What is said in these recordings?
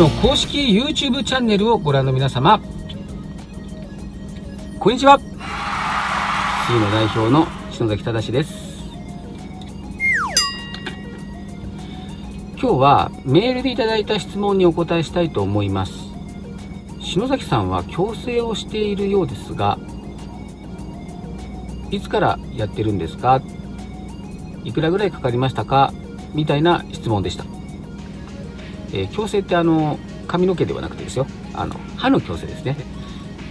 の公式 YouTube チャンネルをご覧の皆様、こんにちは。 Sino 代表の篠崎正です。今日はメールでいただいた質問にお答えしたいと思います。篠崎さんは矯正をしているようですが、いつからやってるんですか、いくらぐらいかかりましたか、みたいな質問でした。矯正って髪の毛ではなくてですよ、歯の矯正ですね。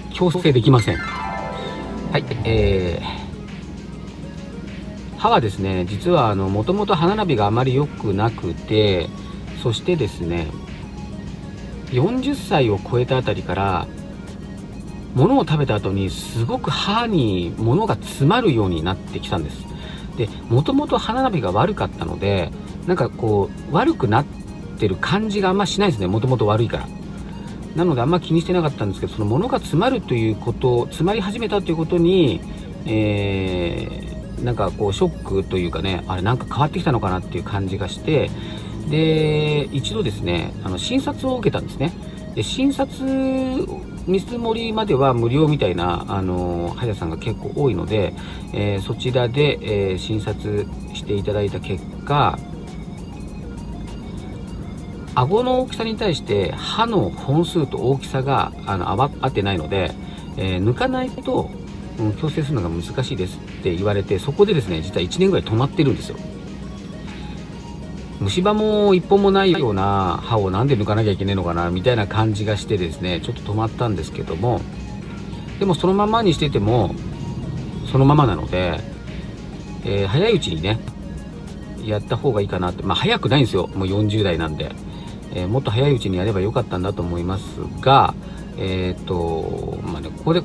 矯正できません。はい、歯はですね、実はもともと歯並びがあまり良くなくて、そしてですね、40歳を超えたあたりから物を食べた後にすごく歯に物が詰まるようになってきたんです。で、もともと歯並びが悪かったので、なんかこう悪くなってる感じがあんましないですね、もともと悪いから。なのであんま気にしてなかったんですけど、その物が詰まるということ、詰まり始めたということに、なんかこうショックというかね、あれなんか変わってきたのかなっていう感じがして、で一度ですね、診察を受けたんですね。で、診察見積もりまでは無料みたいな歯医者さんが結構多いので、そちらで、診察していただいた結果、顎の大きさに対して歯の本数と大きさが合ってないので、抜かないと矯正するのが難しいですって言われて、そこでですね、実は1年ぐらい止まってるんですよ。虫歯も1本もないような歯をなんで抜かなきゃいけないのかなみたいな感じがしてですね、ちょっと止まったんですけども、でもそのままにしててもそのままなので、早いうちにねやった方がいいかなって。まあ早くないんですよ、もう40代なんで、もっと早いうちにやればよかったんだと思いますが、まあね、ここ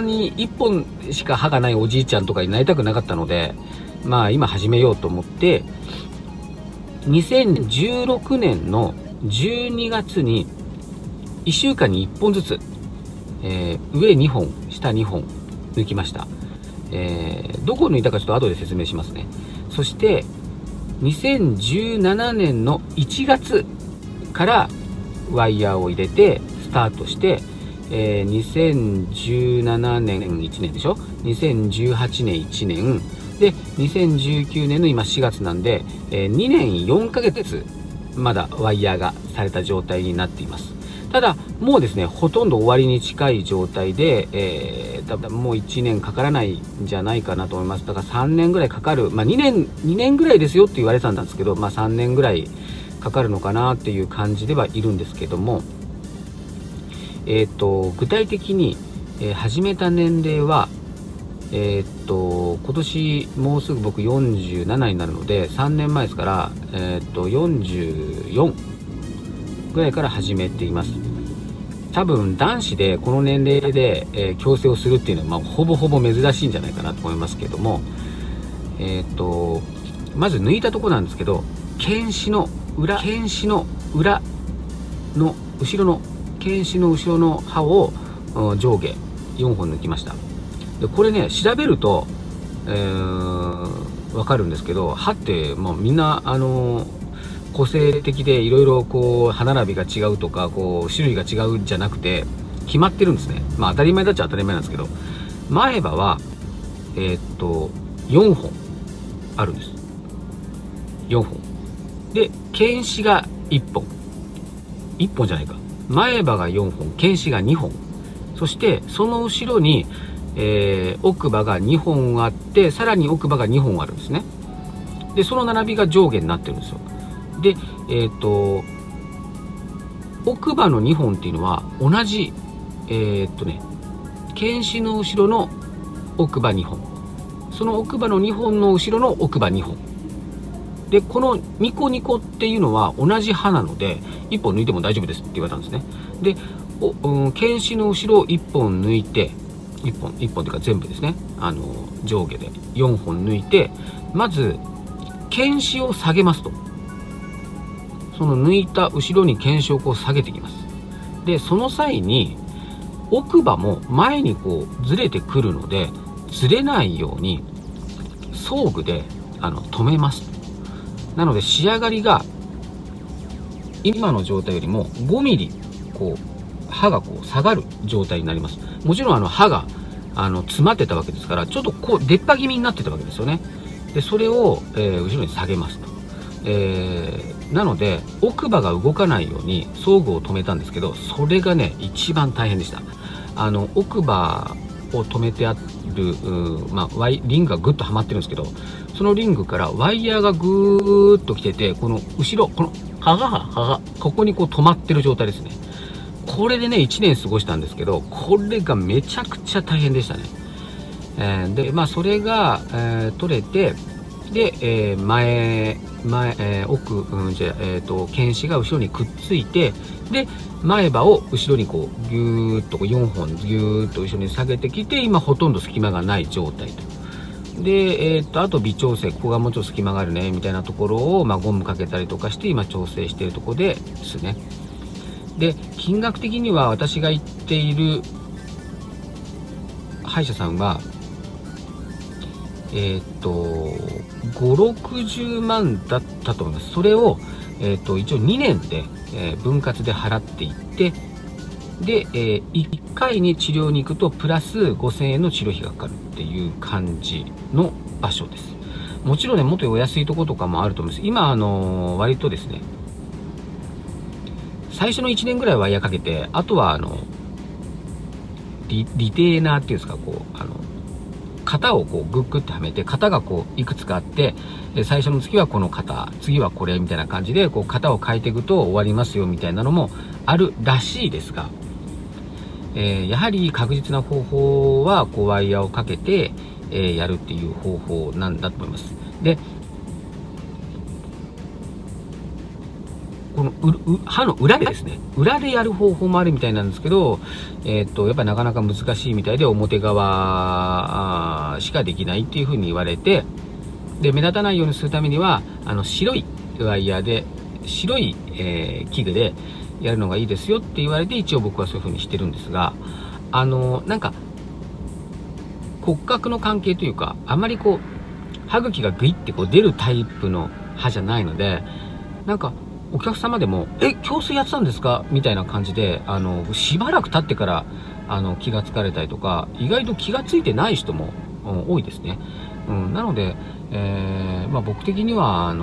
に1本しか歯がないおじいちゃんとかになりたくなかったので、まあ今始めようと思って、2016年の12月に1週間に1本ずつ、上2本下2本抜きました。どこを抜いたかちょっと後で説明しますね。そして2017年の1月からワイヤーを入れてスタートして、2017年1年でしょ、2018年1年で、2019年の今4月なんで、2年4ヶ月まだワイヤーがされた状態になっています。ただもうですね、ほとんど終わりに近い状態で、多分もう1年かからないんじゃないかなと思います。だから3年ぐらいかかる、まあ、2年ぐらいですよって言われたんですけど、まあ、3年ぐらいかかるのかなっていう感じではいるんですけども、具体的に始めた年齢は今年もうすぐ僕47になるので、3年前ですから、44ぐらいから始めています。多分男子でこの年齢で、矯正をするっていうのは、まあ、ほぼほぼ珍しいんじゃないかなと思いますけども、まず抜いたとこなんですけど、犬歯の後ろの歯を上下4本抜きました。でこれね、調べると、わかるんですけど、歯って、まあ、みんな、個性的でいろいろこう歯並びが違うとかこう種類が違うんじゃなくて決まってるんですね。まあ、当たり前だっちゃ当たり前なんですけど、前歯は、4本あるんです。4本で犬歯が1本じゃないか、前歯が4本犬歯が2本、そしてその後ろに奥歯が2本あって、さらに奥歯が2本あるんですね。でその並びが上下になってるんですよ。で奥歯の2本っていうのは同じ犬歯の後ろの奥歯2本、その奥歯の2本の後ろの奥歯2本で、このニコニコっていうのは同じ歯なので1本抜いても大丈夫ですって言われたんですね。で犬歯の後ろを1本抜いて、1本というか全部ですね、上下で4本抜いて、まず犬歯を下げますと、その抜いた後ろに犬歯をこう下げていきます。でその際に奥歯も前にこうずれてくるので、ずれないように装具で止めます。なので仕上がりが今の状態よりも5ミリこう刃がこう下がる状態になります。もちろん刃が詰まってたわけですから、ちょっとこう出っ歯気味になってたわけですよね。でそれを、後ろに下げますと、なので奥歯が動かないように装具を止めたんですけど、それがね一番大変でした。奥歯を止めてある、リングがぐっとはまってるんですけど、そのリングからワイヤーがぐーっと来てて、この後ろこのここにこう止まってる状態ですね。これでね1年過ごしたんですけど、これがめちゃくちゃ大変でしたね。でそれが、取れて、で、犬歯が後ろにくっついて、で前歯を後ろにこうギューッと4本ギューッと後ろに下げてきて、今ほとんど隙間がない状態と。で、あと微調整、ここがもうちょっと隙間があるねみたいなところを、ゴムかけたりとかして今調整しているところですね。で金額的には私が行っている歯医者さんは560万だったと思います。それを、一応2年で、分割で払っていって、で、1回に治療に行くとプラス5000円の治療費がかかるっていう感じの場所です。もちろんね、もっとお安いところとかもあると思います。今、割とですね、最初の1年ぐらいワイヤーかけて、あとはリテーナーっていうんですか、こう、型をこうグッグッとはめて、型がこういくつかあって、最初の月はこの型、次はこれみたいな感じでこう型を変えていくと終わりますよみたいなのもあるらしいですが、やはり確実な方法はこうワイヤーをかけて、やるっていう方法なんだと思います。でこの歯の裏でですね、裏でやる方法もあるみたいなんですけど、やっぱりなかなか難しいみたいで、表側しかできないっていうふうに言われて、で目立たないようにするためには白いワイヤーで白い、器具でやるのがいいですよって言われて、一応僕はそういうふうにしてるんですが、なんか骨格の関係というか、あまりこう歯茎がグイってこう出るタイプの歯じゃないので、なんかお客様でも「え、矯正やってたんですか?」みたいな感じで、しばらく経ってから気がつかれたりとか、意外と気がついてない人も、多いですね。なので、僕的には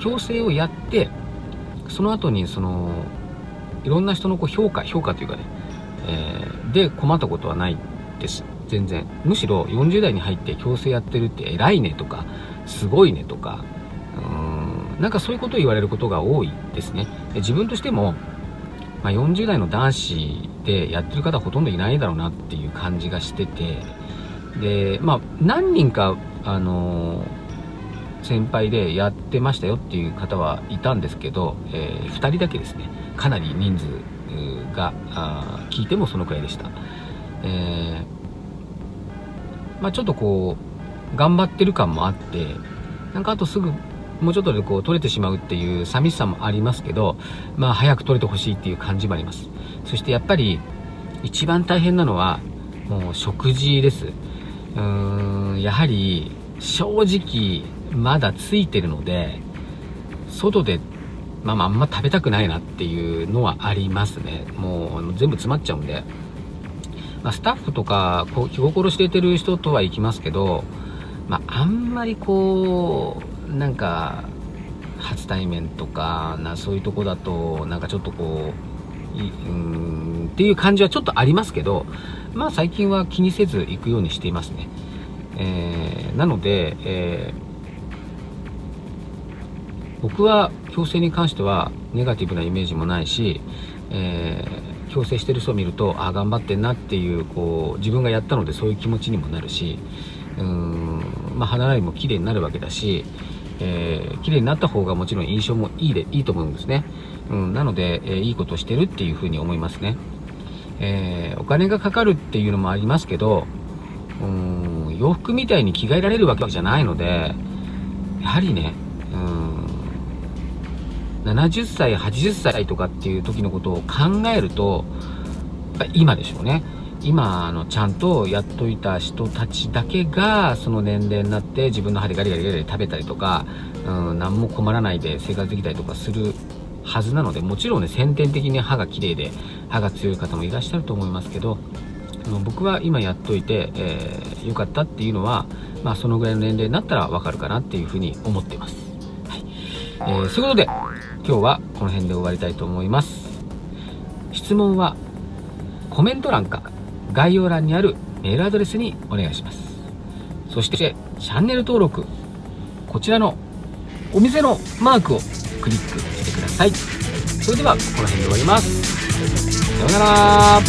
矯正をやって、その後にいろんな人のこう評価というかね、で困ったことはないです全然。むしろ40代に入って矯正やってるって偉いねとかすごいねとか。なんかそういうことを言われることが多いですね。自分としても、40代の男子でやってる方はほとんどいないだろうなっていう感じがしてて、で、何人か、先輩でやってましたよっていう方はいたんですけど、2人だけですね、かなり人数が聞いてもそのくらいでした。ちょっとこう頑張ってる感もあって、なんかあとすぐもうちょっとでこう取れてしまうっていう寂しさもありますけど、早く取れてほしいっていう感じもあります。そしてやっぱり一番大変なのはもう食事です。やはり正直まだついてるので、外であんま食べたくないなっていうのはありますね。もう全部詰まっちゃうんで、スタッフとかこう気心知れてる人とは行きますけど、あんまりこうなんか初対面とかそういうとこだと、なんかちょっとこうっていう感じはちょっとありますけど、最近は気にせず行くようにしていますね。なので、僕は矯正に関してはネガティブなイメージもないし、矯正してる人を見ると頑張ってんなっていう、こう自分がやったのでそういう気持ちにもなるし、歯並びも綺麗になるわけだし、綺麗になった方がもちろん印象もいいと思うんですね。なので、いいことしてるっていうふうに思いますね。お金がかかるっていうのもありますけど、洋服みたいに着替えられるわけじゃないので、やはりね、70歳80歳とかっていう時のことを考えると、今でしょうね。今ちゃんとやっといた人たちだけがその年齢になって自分の針ガリガリガリ食べたりとか、何も困らないで生活できたりとかするはずなので、もちろんね先天的に歯が綺麗で歯が強い方もいらっしゃると思いますけど、僕は今やっといて、よかったっていうのは、まあ、そのぐらいの年齢になったらわかるかなっていうふうに思っています。はい、そういうことで今日はこの辺で終わりたいと思います。質問はコメント欄か概要欄にあるメールアドレスにお願いします。そしてチャンネル登録、こちらのお店のマークをクリックしてください。それではこの辺で終わります。さようなら。